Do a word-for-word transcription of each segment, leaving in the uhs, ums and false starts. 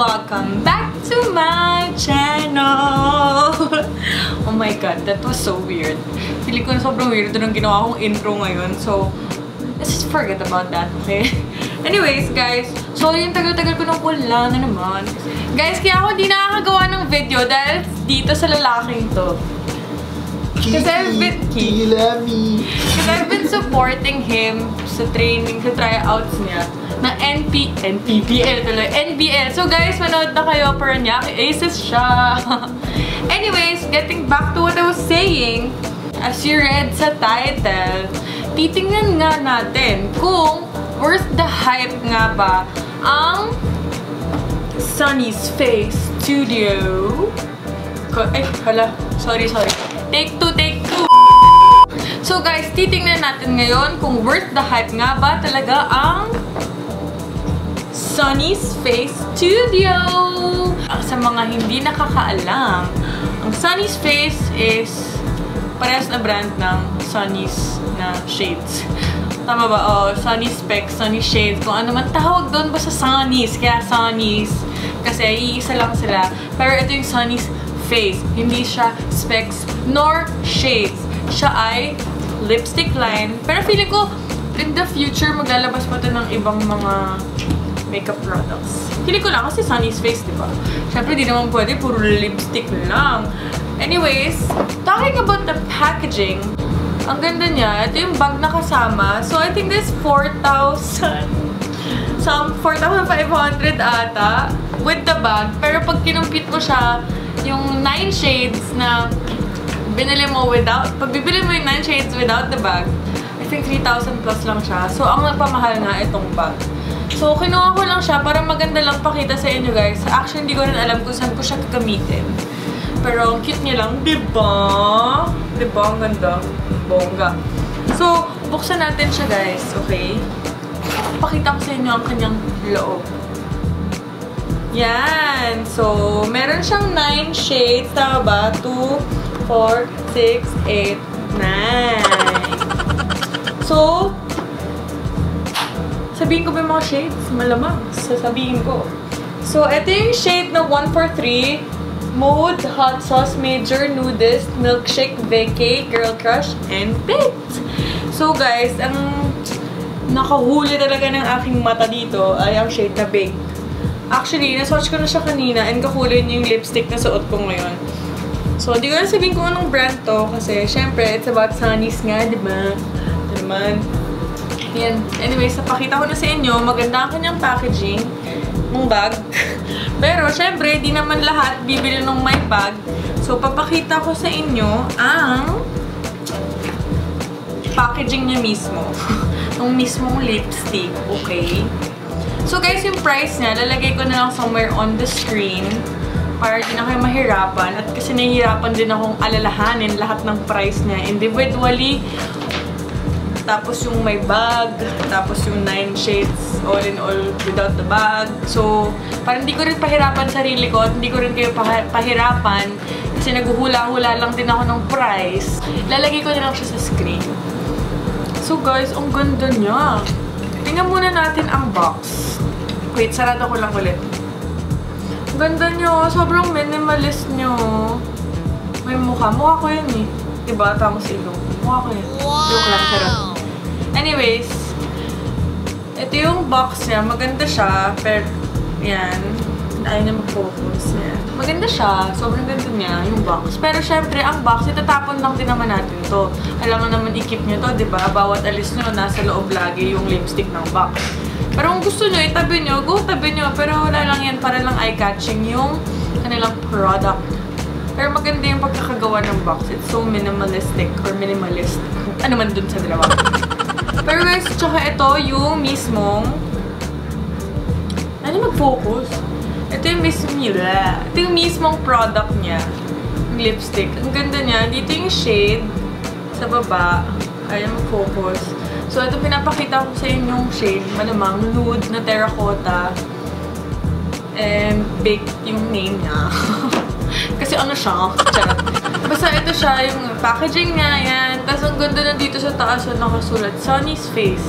welcome back to my channel! Oh my god, that was so weird. Feeling ko na sobrang weird nung ginawa kong intro ngayon. So, let's just forget about that, okay? Anyways, guys. So, yung tagal-tagal ko nang wala na naman. Guys, kaya ako di nakakagawa ng video dahil dito sa lalaking to. Because I've been Because I've been supporting him sa training, sa tryouts niya na N P N P B L tuloy N B L. So guys, manood na kayo para niya aces siya. Anyways, getting back to what I was saying, as you read sa title, titingnan nga natin kung worth the hype nga ba ang Sunnies Face Studio. Ay, hala. Sorry, sorry. Take two, take two! So guys, titingnan natin ngayon kung worth the hype nga ba talaga ang Sunnies Face Studio! Sa mga hindi nakakaalam, ang Sunnies Face is parehas na brand ng Sunnies na Shades. Tama ba? Oh, Sunnies Specs, Sunnies Shades, kung ano man tawag doon ba sa Sunnies. Kaya Sunnies, kasi iisa lang sila. Pero ito yung Sunnies Face. Hindi siya specs nor shades. Siya ay lipstick line. Pero feeling ko, in the future, maglalabas pa ito ng ibang mga makeup products. Feeling ko lang kasi Sunnies Face, diba? Siyempre, di naman pwede. Puro lipstick lang. Anyways, talking about the packaging, ang ganda niya. Ito yung bag na kasama. So, I think this four thousand. Some four thousand five hundred ata with the bag. Pero pag kinumpit mo siya, yung nine shades na binili mo without, pag bibili mo yung nine shades without the bag, I think three thousand plus lang siya. So, ang nagpamahal nga itong bag. So, kinuha ko lang siya para maganda lang pakita sa inyo, guys. Actually, hindi ko rin alam kung saan ko siya gagamitin. Pero, cute niya lang. Diba? Diba? Ang ganda. Bongga. So, buksan natin siya, guys. Okay? Pakita ko sa inyo ang kanyang loob. Yan! So, meron siyang nine shades. Tama ba? two, four, six, eight, nine. So, sabihin ko ba yung mga shades? Malamang. Sasabihin ko. So, ito yung shade na one four three. Mode, Hot Sauce, Major, Nudist, Milkshake, Vacay, Girl Crush, and Pit. So, guys, ang nakahuli talaga ng aking mata dito ay ang shade na Baked. Actually, naswatch ko na siya kanina and kakulay niya yung lipstick na suot ko ngayon. So, di ko na sabihin kung anong brand to kasi, syempre, it's about Sunnies nga, di ba? Naman. Yan. Anyways, napakita ko na sa inyo, maganda ang kanyang packaging ng bag. Pero, syempre, di naman lahat bibili ng my bag. So, papakita ko sa inyo ang packaging niya mismo. Nung mismong lipstick, okay? So guys, yung price niya, lalagay ko na lang somewhere on the screen para di na kayo mahirapan. At kasi nahihirapan din akong alalahanin lahat ng price niya individually. Tapos yung may bag, tapos yung nine shades all in all without the bag. So, parang hindi ko rin pahirapan sarili ko at hindi ko rin kayo pahirapan kasi naguhula-hula lang din ako ng price. Lalagay ko na lang siya sa screen. So guys, ang ganda niya. Tingnan muna natin ang box. Wait, sarado ko lang ulit. Ganda nyo. Sobrang minimalist nyo. May mukha. Mukha ko yun eh. Diba? Tamos ilong. Mukha ko yun. Wow! Joke lang, sarado. Anyways, ito yung box niya. Maganda siya. Pero, yan. Ayaw na mag-focus. Maganda siya. Sobrang ganda niya yung box. Pero syempre, ang box, itatapon lang din naman natin to. Alam mo naman, i-keep nyo to, diba? Bawat alis nyo, nasa loob lagi yung lipstick ng box. Pero kung gusto nyo, itabi nyo, go tabi nyo. Pero wala lang yan, para lang eye-catching yung kanilang product. Pero maganda yung pagkakagawa ng box. It's so minimalistic or minimalist. Ano man dun sa dalawa. Pero guys, tsaka ito yung mismong... Ano mag-focus? Ito yung mismo niya. Ito yung mismong product niya. Yung lipstick. Ang ganda niya. Dito yung shade. Sa baba. Ayan, mag-focus. So, ito pinapakita ko sa inyong shade. Malamang nude na terracotta. And baked yung name niya. Kasi ano siya. Charot. Basta ito siya. Yung packaging niya. Ayan. Tapos ang ganda na dito sa taas. So, nakasulat. Sunnies Face.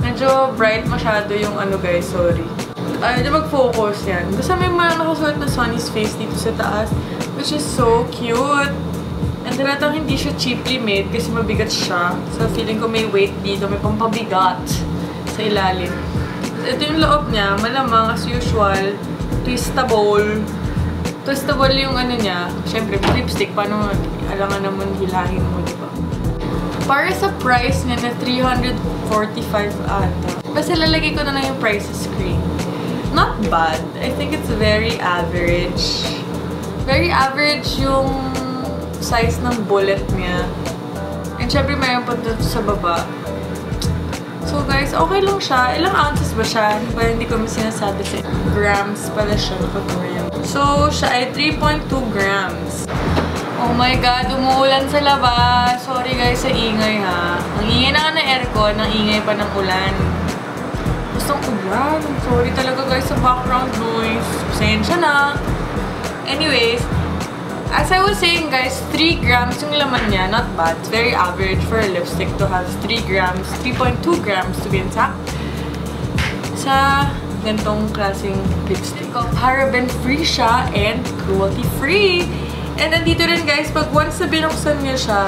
Medyo bright masyado yung ano guys. Sorry. ay, di mag-focus yan. Basta may mga nakasulat na Sunnies Face dito sa taas, which is so cute. And talagang hindi siya cheaply made kasi mabigat siya. So feeling ko may weight dito, may pampabigat sa ilalim. Ito yung loob niya, malamang as usual, twistable. Twistable yung ano niya. Siyempre, lipstick, paano alangan naman hilahin mo, diba? Para sa price niya na three forty-five ata. Basta lalagay ko na na yung price screen. Not bad. I think it's very average. Very average yung size ng bullet niya. And syempre mayroon pa dito sa baba. So guys, okay lang siya. Ilang ounces ba siya? Parang hindi ko may sinasabi sa grams pala siya. So, siya ay three point two grams. Oh my God, umuulan sa labas. Sorry guys sa ingay ha. Ang ingay na ka ng aircon, ang ingay pa ng ulan. Gustong ulan. Sorry talaga guys sa background noise. Pasensya na. Anyways, as I was saying guys, three grams yung laman niya. Not bad. It's very average for a lipstick to have three grams, three point two grams to be exact. Sa ganitong klaseng lipstick. Paraben-free siya and cruelty-free. And nandito rin guys, pag once na binuksan niya siya,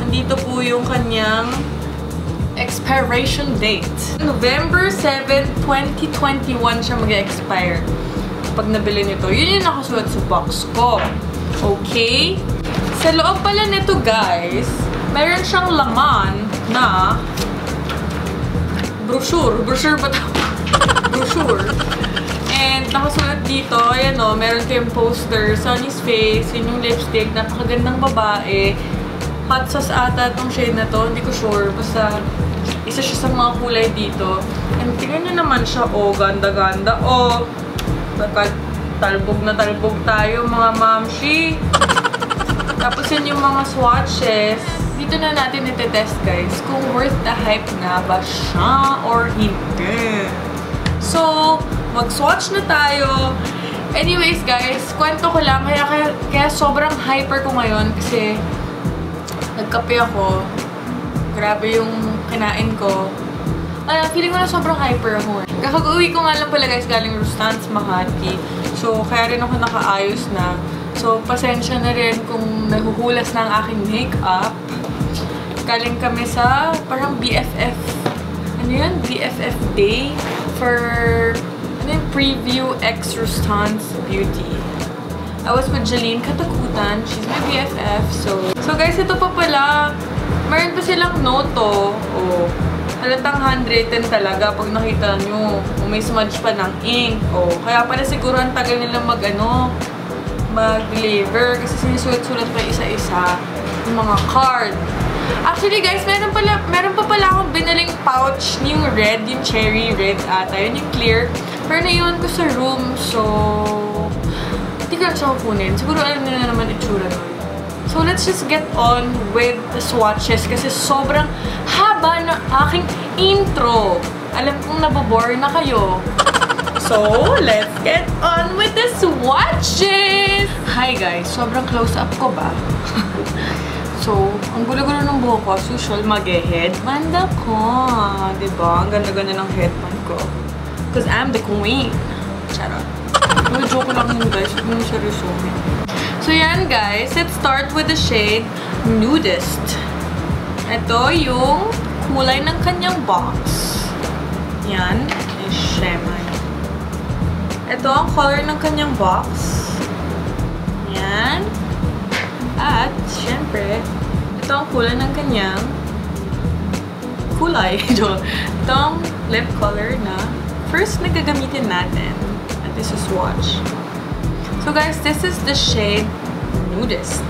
nandito po yung kanyang expiration date. November seventh, twenty twenty-one siya mag-expire pag nabili nito. Yun yung nakasulat sa box ko. Okay? Sa loob pala nito guys, meron siyang laman na brochure. Brochure ba tawag? Brochure. And nakasulat dito, ayan o, meron kayong poster, Sunnies Face, yun yung lipstick, napakagandang babae. Hot sauce ata itong shade na to, hindi ko sure. Basta, isa siya sa mga kulay dito. And tingnan nyo naman siya, o, oh, ganda-ganda, o. Oh, baka talbog na talbog tayo, mga mamshi. Tapos yun yung mga swatches. Dito na natin itetest guys, kung worth the hype nga ba siya or hindi. So, mag-swatch na tayo. Anyways guys, kwento ko lang. Kaya, kaya, kaya sobrang hyper ko ngayon kasi nagkape ako. Grabe yung kinain ko. Ay, feeling ko na sobrang hyper ako. Kakag-uwi ko nga lang pala guys galing Rustans Mahati. So, kaya rin ako nakaayos na. So, pasensya na rin kung nahuhulas na ang aking makeup. Galing kami sa parang B F F. Ano yan? B F F Day for preview ex Rustans Beauty. I was with Jaline Katakutan. She's my B F F. So, so guys, ito pa pala. Meron pa silang noto. Oh, halatang handwritten talaga pag nakita nyo. O, may smudge pa ng ink. Oh, kaya pala siguro ang tagal nilang mag, ano, mag-labor. Kasi sinisulat-sulat pa isa-isa. Yung mga card. Actually guys, meron, pala, meron pa pala akong binaling pouch. Yung red, yung cherry red ata. Yun yung clear. Pero naiwan ko sa room, so hindi ko lang siya kukunin. Siguro alam nyo na naman itsura nun. So let's just get on with the swatches kasi sobrang haba ng aking intro. Alam kong nabobore na kayo. So let's get on with the swatches! Hi guys, sobrang close-up ko ba? So, ang gulo-gulo ng buho ko, as usual, mag-headband ako. Diba? Ang ganda-ganda ng headband ko. Because I'm the queen. Charot. May joke lang yun guys. Hindi mo siya resume. So yan guys. Let's start with the shade Nudist. Ito yung kulay ng kanyang box. Yan. Yung shemay. Ito ang color ng kanyang box. Yan. At, syempre, ito ang kulay ng kanyang kulay. Ito ang lip color na first na gagamitin natin. At this is swatch. So guys, this is the shade Nudist.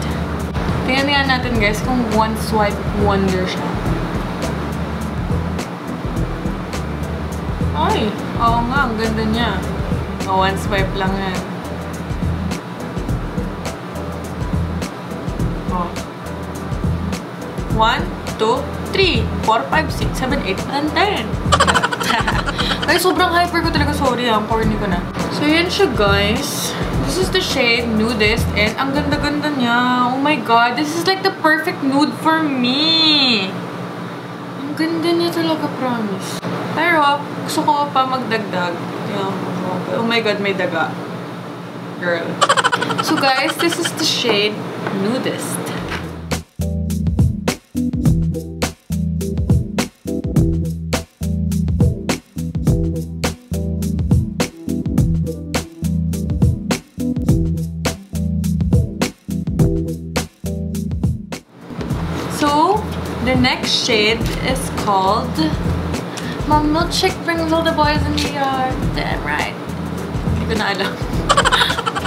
Tingnan natin guys kung one swipe wonder siya. Ay! Oo nga, ang ganda niya. Oh, one swipe lang yan. Oh. One, two, three, four, five, six, seven, eight, and ten. Ay, sobrang hyper ko talaga. Sorry ha. Ang porny ko na. So, yun siya, guys. This is the shade Nudist. And ang ganda-ganda niya. Oh my God. This is like the perfect nude for me. Ang Ganda niya talaga, promise. Pero, gusto ko pa magdagdag. Oh my god, may daga. Girl. So guys, this is the shade Nudist. So, the next shade is called "My Milkshake Brings All the Boys in the Yard." Damn right. Good night.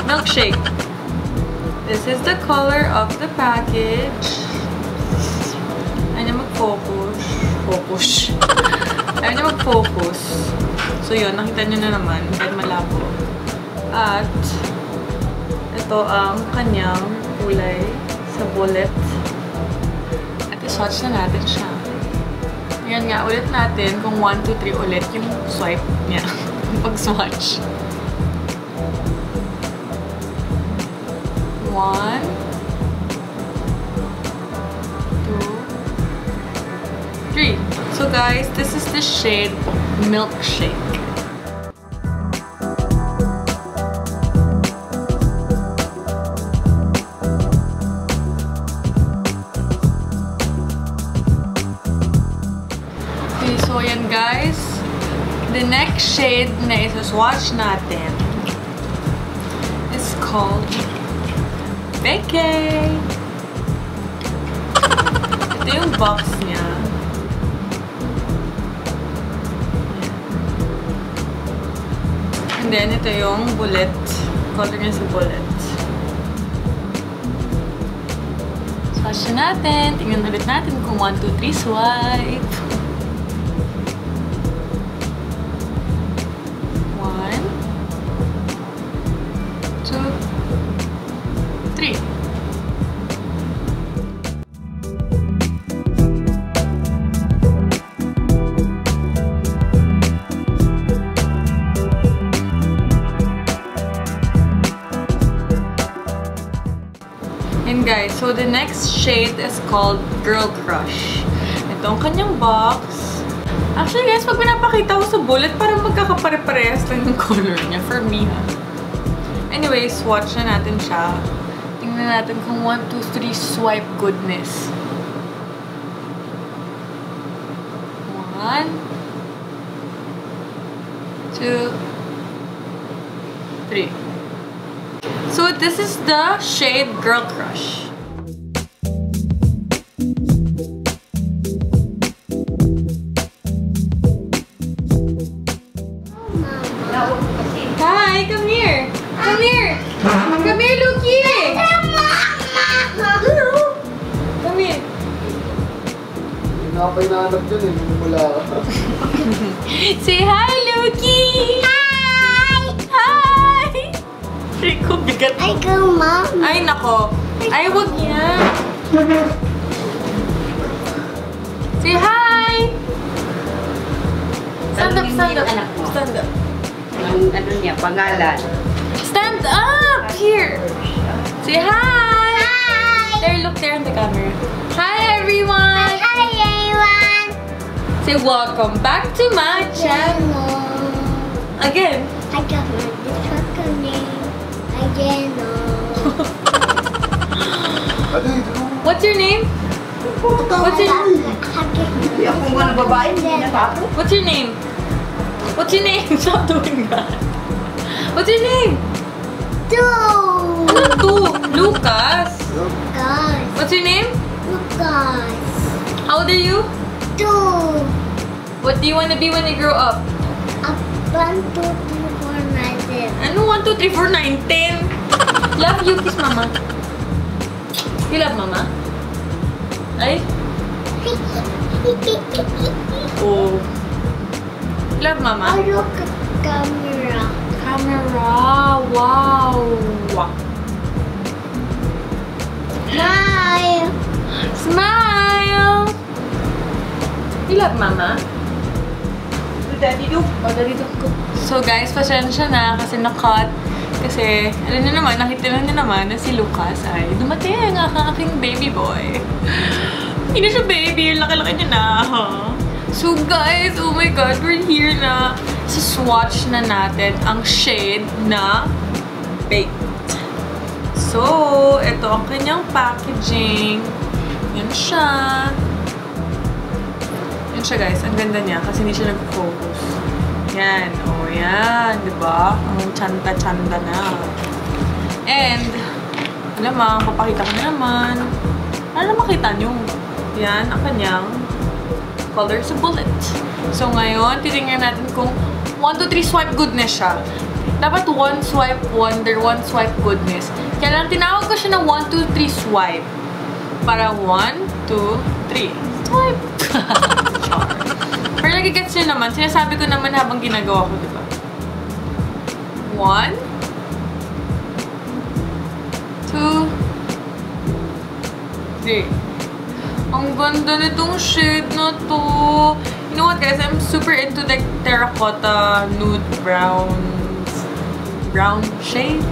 Milkshake. This is the color of the package. I need to focus. Focus. I need to focus. So yun, nakita nyo na naman. Kahit malabo. At ito ang kanyang kulay sa bullet. At iswatch na natin siya. Yan nga, ulit natin kung one, two, three ulit yung swipe niya. Yung pag-swatch. One, two, three. So guys, this is the shade Milkshake. Okay, so yan guys. The next shade na isa-swatch natin is called Vacay! Ito yung box niya. And then, ito yung bullet. Color niya sa bullet. Swatch na natin. Tingnan ulit natin kung one, two, three swipe. Guys, so the next shade is called Girl Crush. Itong kanyang box. Actually guys, pag pinapakita ko sa bullet, parang magkakapare-parehas lang yung color niya. For me, ha? Anyway, swatch na natin siya. Tingnan natin kung one, two, three swipe goodness. one, two, three. So this is the shade Girl Crush. Hi, come here. Come here. Come here, Luki. Come here. Say hi, Luki. Ay, ko, bigat mo. Ay, ko, mom. Ay, nako. Ay, wag yan. Say hi! Stand up, stand up. Stand up. Ano niya, pangalan. Stand up! Here! Say hi! Hi! There, look there on the camera. Hi, everyone! Hi, everyone! Say, welcome back to my channel. Again. I got my trucker name. What's your name? What's your name? What's your name? What's your name? Stop doing that. What's your name? Two. Two. Lucas. Lucas. What's your name? Lucas. How old are you? Two. What do you want to be when you grow up? Up one, two, three, four, nine, ten. Ano one, two, three, four, nine, ten? Love you, kiss mama. You love mama? Ay? Oh. Love mama? Oh, look at camera. Camera. Wow. Smile. Smile. You love mama? Do daddy do? Oh, daddy do. So guys, pasensya na kasi na-cut. Kasi, alam niyo naman, nakita lang niyo naman na si Lucas ay dumating ang aking baby boy. Hindi na siya baby, laki-laki niya na. Huh? So guys, oh my god, we're here na. Saswatch na natin ang shade na Baked. So, ito ang kanyang packaging. Yun siya. Yun siya guys, ang ganda niya kasi hindi siya nag-focus. Yan, oh yan, diba? Ang chanta-chanta na. And, alam mo, papakita ko na naman. Alam, makita niyo. Yan, ang kanyang color sa bullet. So, ngayon, titingnan natin kung one, two, three swipe goodness siya. Dapat one swipe wonder, one swipe goodness. Kaya lang tinawag ko siya na one, two, three swipe. Para one, two, three. Swipe! Pero nagigets nyo naman, sinasabi ko naman habang ginagawa ko, diba? one, two, three. Ang ganda nitong shade na to. You know what guys, I'm super into like terracotta, nude brown. Brown shades.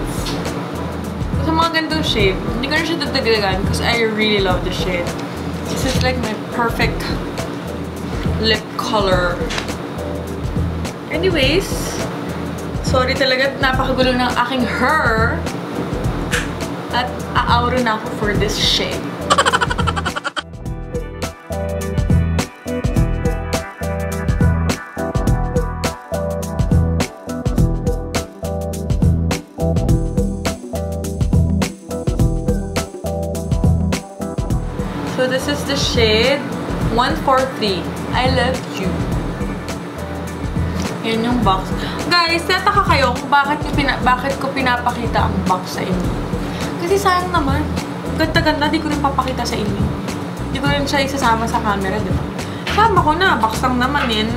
Sa mga gandong shade, hindi ko na siya dadagdagan because I really love the shade. This is like my perfect lip color. Anyways, sorry talaga napakagulo ng aking hair. At a-aura na ako for this shade. So this is the shade one four three. I love you. Yan yung box. Guys, nataka kayo kung bakit, pina bakit ko pinapakita ang box sa inyo. Kasi sayang naman. Ganda-ganda, di ko rin papakita sa inyo. Di ko rin siya isasama sa camera, di ba? Sama ko na, box lang naman yan.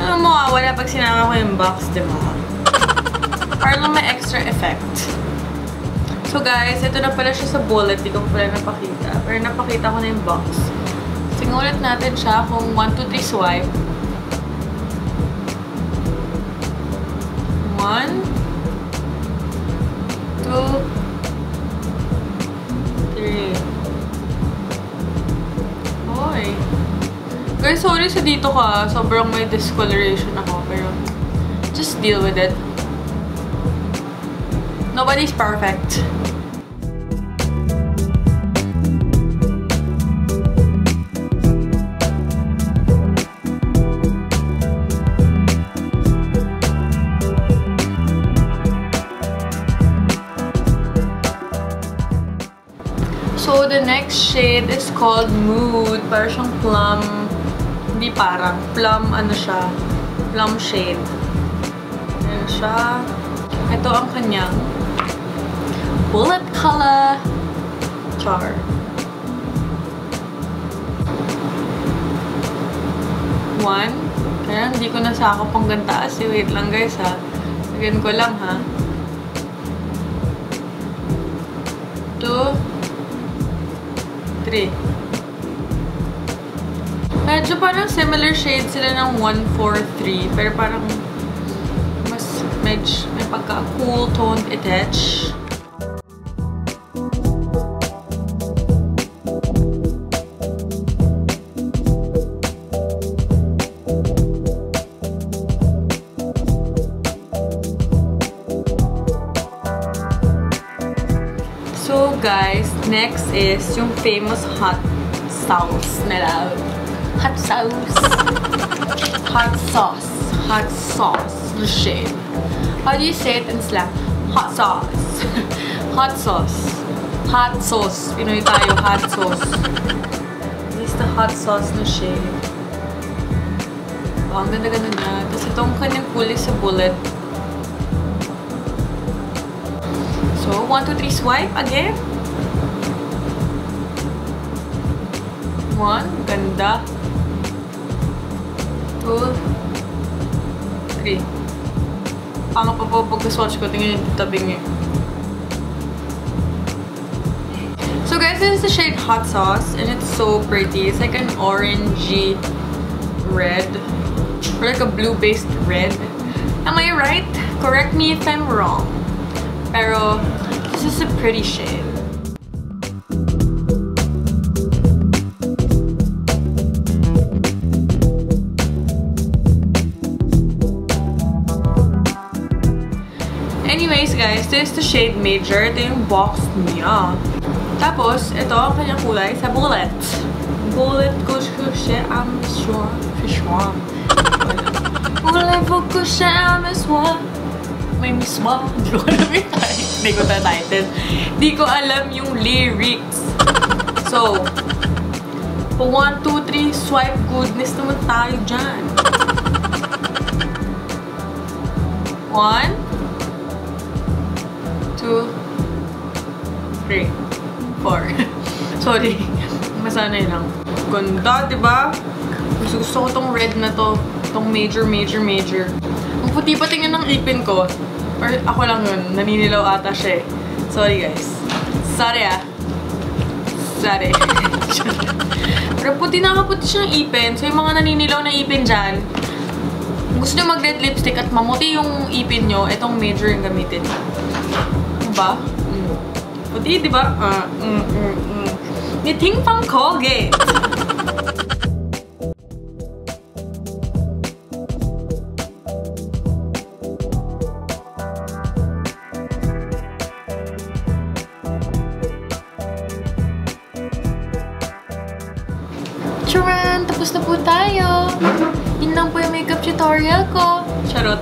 Ano mo, wala pag sinama ko yung box, di ba? Para lang may extra effect. So guys, ito na pala siya sa bullet. Hindi ko pala napakita. Pero napakita ko na yung box. Sinulit natin siya kung one, two, three swipe. one, two, three. Oy. Guys, sorry sa dito ka. Sobrang may discoloration ako. Pero just deal with it. Nobody's perfect. So the next shade is called Mood. Parang siyang plum. Hindi parang. Plum ano siya. Plum shade. Ayan siya. Ito ang kanyang bullet color. Char. One. Kaya hindi ko nasakop ang ganda. Kasi wait lang guys ha. Again ko lang ha. Two. three. Medyo parang similar shade sila ng one four three. Pero parang mas medyo may pagka-cool toned attach. So guys, next is yung famous hot sauce nila. Hot sauce. Hot sauce. Hot sauce. The shade. How do you say it in slang? Hot sauce. Hot sauce. Hot sauce. Pinoy tayo, hot sauce. This is the hot sauce na shade. Oh, ang ganda-ganda na. Tapos itong kanyang kulay sa bullet. So, one, two, three swipe again. one, ganda. two, three. Paano pa po pagka-swatch ko? Tingnan yung tabing eh. So guys, this is the shade Hot Sauce and it's so pretty. It's like an orangey red. Or like a blue-based red. Am I right? Correct me if I'm wrong. Pero, this is a pretty shade. guys, ito is the shade Major. Ito yung box niya. Tapos, ito ang kanyang kulay sa Bullet. Bullet ko siya, I'm sure. Fish one. Bullet ko siya, I'm sure. May miss mo. Hindi ko alam yung title. Hindi ko na title. Hindi ko alam yung lyrics. So, for one, two, three, swipe goodness naman tayo dyan. one, two, three, four. Sorry. Masanay lang. Ganda, diba? Gusto, gusto ko tong red na to. Tong major, major, major. Ang puti-puti nga ng ipin ko. Or ako lang yun. Naninilaw ata siya eh. Sorry guys. Sorry ah. Sorry. Pero puti na kaputi siyang ipin. So yung mga naninilaw na ipin dyan, gusto nyo mag-red lipstick at mamuti yung ipin nyo, itong major yung gamitin. Diba? Mm. Puti, diba? Uh, mm, mm, mm. Niting pang Colgate! Charan! Tapos na po tayo! Yun lang po yung makeup tutorial ko. Charot.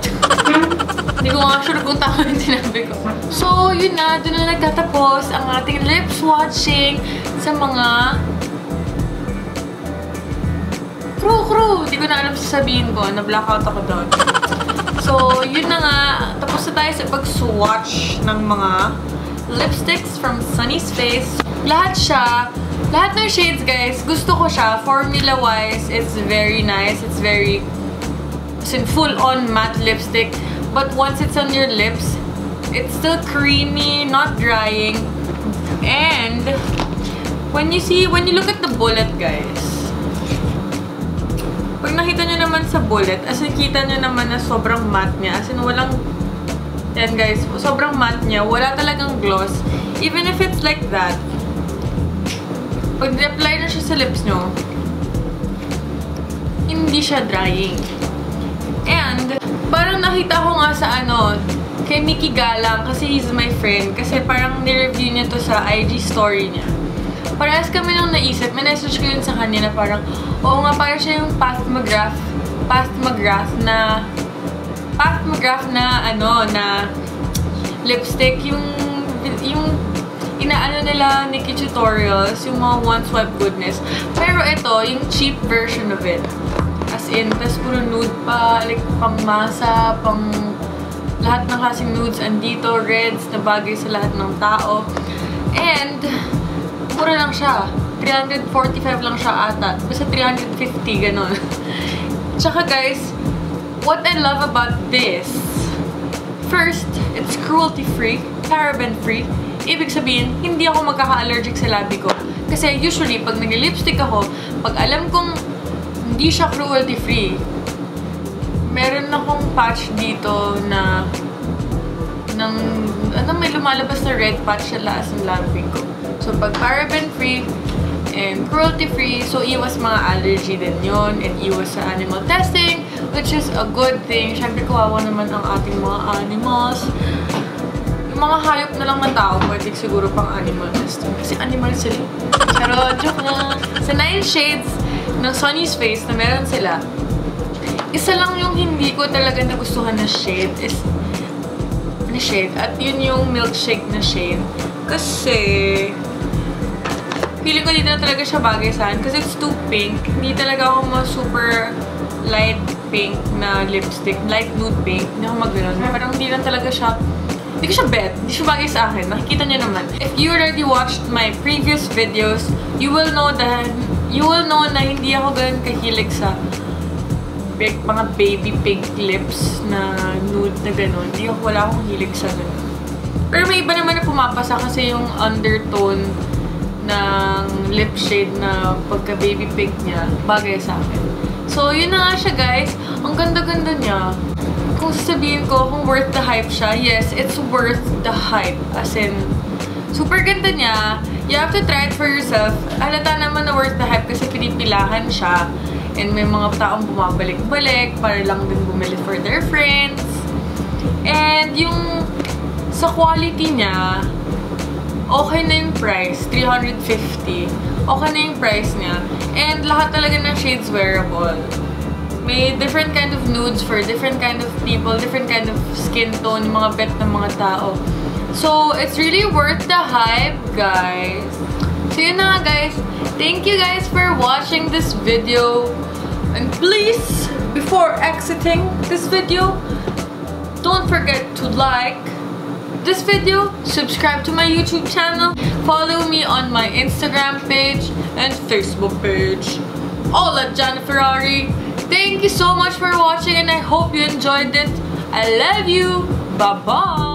Hindi ko nga sure kung tama yung tinabi ko. So, yun na. Doon na nagtatapos ang ating lip swatching sa mga crew-crew. Hindi ko na alam sasabihin ko. Na-blackout ako doon. So, yun na nga. Tapos na tayo sa pag-swatch ng mga lipsticks from Sunnies Face. Lahat siya. Lahat ng shades, guys, gusto ko siya. Formula-wise, it's very nice. It's very, it's in full-on matte lipstick. But once it's on your lips, it's still creamy, not drying. And when you see, when you look at the Bullet, guys, pag nakita nyo naman sa Bullet, as in, kita nyo naman na sobrang matte niya. As in, walang, yan guys, sobrang matte niya. Wala talagang gloss. Even if it's like that, pag apply na siya sa lips nyo, hindi siya drying. And, parang nakita ko nga sa ano, kay Nikki Galang, kasi he's my friend, kasi parang nireview niya to sa I G story niya. Parehas kami nung naisip, may message ko yun sa kanya na parang, oo nga, parang siya yung Pat McGrath, Pat McGrath na, Pat McGrath na, ano, na lipstick, yung, yung, inaano nila Nicky Tutorials, yung mga one swipe goodness. Pero ito, yung cheap version of it. As in, tas puro nude pa, like pang masa, pang lahat ng klaseng nudes andito, reds, na bagay sa lahat ng tao. And, puro lang siya. three forty-five lang siya ata. Basta three fifty, ganun. Tsaka guys, what I love about this, first, it's cruelty-free, paraben-free. Ibig sabihin, hindi ako magkaka-allergic sa labi ko. Kasi usually, pag nag-lipstick ako, pag alam kong hindi siya cruelty-free, meron akong patch dito na ng, ano, may lumalabas na red patch sa laas ng labi ko. So, pag paraben-free and cruelty-free, so iwas mga allergy din yun and iwas sa animal testing, which is a good thing. Siyempre, kawawa naman ang ating mga animals. Mga hayop na lang ng tao, pwede siguro pang animal testing. Kasi animal sila. Pero, joke na. Sa nine shades ng Sunnies Face na meron sila, isa lang yung hindi ko talaga nagustuhan na shade is na shade. At yun yung milkshake na shade. Kasi, feeling ko dito na talaga siya bagay saan. Kasi it's too pink. Hindi talaga ako mga super light pink na lipstick. Light nude pink. Hindi ako mag-ganon. Parang hindi lang talaga siya Hindi ko siya bet. Hindi siya bagay sa akin. Nakikita niyo naman. If you already watched my previous videos, you will know that, you will know na hindi ako ganun kahilig sa big, mga baby pink lips na nude na ganun. Hindi ako, wala akong hilig sa ganun. Pero may iba naman na pumapasa kasi yung undertone ng lip shade na pagka baby pink niya, bagay sa akin. So, yun na nga siya guys. Ang ganda-ganda niya. Kung sasabihin ko kung worth the hype siya, yes, it's worth the hype. As in, super ganda niya. You have to try it for yourself. Halata naman na worth the hype kasi pinipilahan siya. And may mga taong bumabalik-balik para lang din bumili for their friends. And yung sa quality niya, okay na yung price, three hundred fifty. Okay na yung price niya. And lahat talaga ng shades wearable. May different kind of nudes for different kind of people, different kind of skin tone, yung mga bet ng mga tao. So, it's really worth the hype, guys. So, yun na guys. Thank you guys for watching this video. And please, before exiting this video, don't forget to like this video, subscribe to my YouTube channel, follow me on my Instagram page and Facebook page, all at Janna Ferrari. Thank you so much for watching and I hope you enjoyed it. I love you. Bye-bye.